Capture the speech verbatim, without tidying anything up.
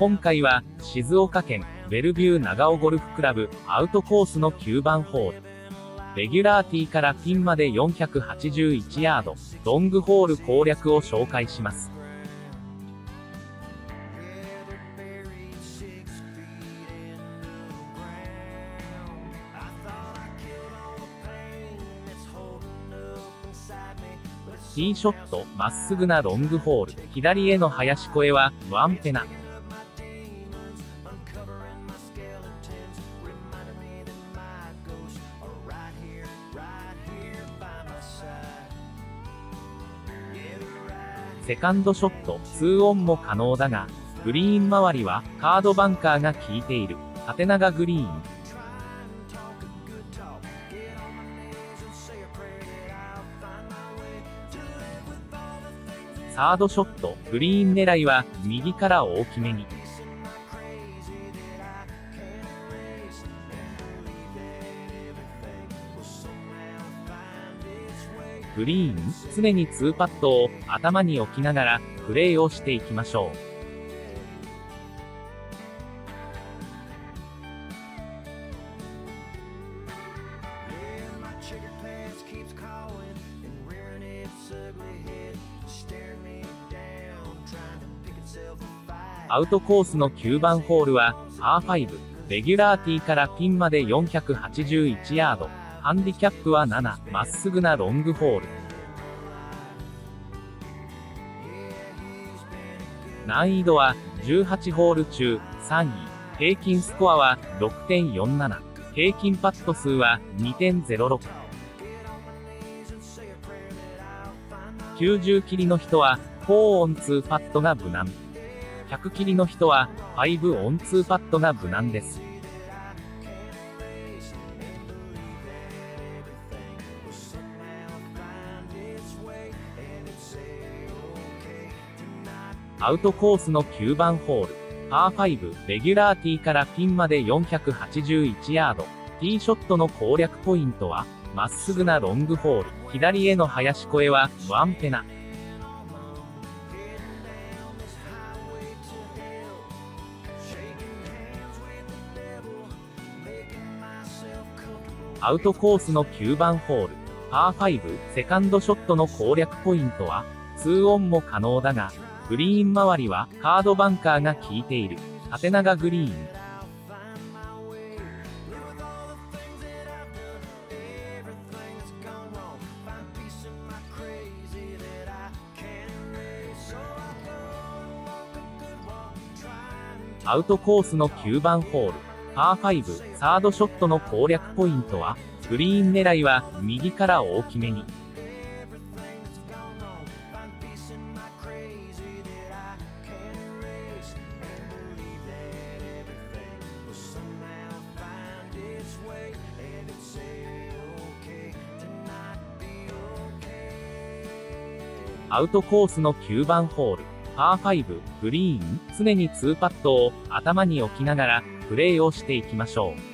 今回は、静岡県、ベルビュー長尾ゴルフクラブ、アウトコースのきゅうばんホール。レギュラーティーからピンまでよんひゃくはちじゅういちヤード、ロングホール攻略を紹介します。ティーショット、まっすぐなロングホール、左への林越えは、ワンペナ。セカンドショット、ツーオンも可能だが、グリーン周りは、カードバンカーが効いている、縦長グリーン。サードショット、グリーン狙いは、右から大きめに。グリーン、常にツーパットを頭に置きながら、プレーをしていきましょう。アウトコースのきゅうばんホールは、パーご、レギュラーティーからピンまでよんひゃくはちじゅういちヤード、ハンディキャップはなな、まっすぐなロングホール。難易度は、じゅうはちホール中、さんい、平均スコアは ろくてんよんなな、平均パット数は にてんぜろろく。きゅうじゅう切りの人は、よんオンツーパットが無難。ひゃく切りの人は、ごオンツーパットが無難です。アウトコースのきゅうばんホール、パーご、レギュラーティーからピンまでよんひゃくはちじゅういちヤード、ティーショットの攻略ポイントは、まっすぐなロングホール、左への林越えは、ワンペナ。アウトコースのきゅうばんホール、パーご、セカンドショットの攻略ポイントは、ツーオンも可能だが、グリーン周りはカードバンカーが効いている、縦長グリーン。アウトコースのきゅうばんホール。パーご、サードショットの攻略ポイントは、グリーン狙いは、右から大きめに。アウトコースのきゅうばんホール。パーご、グリーン、常にツーパットを頭に置きながら、プレーをしていきましょう。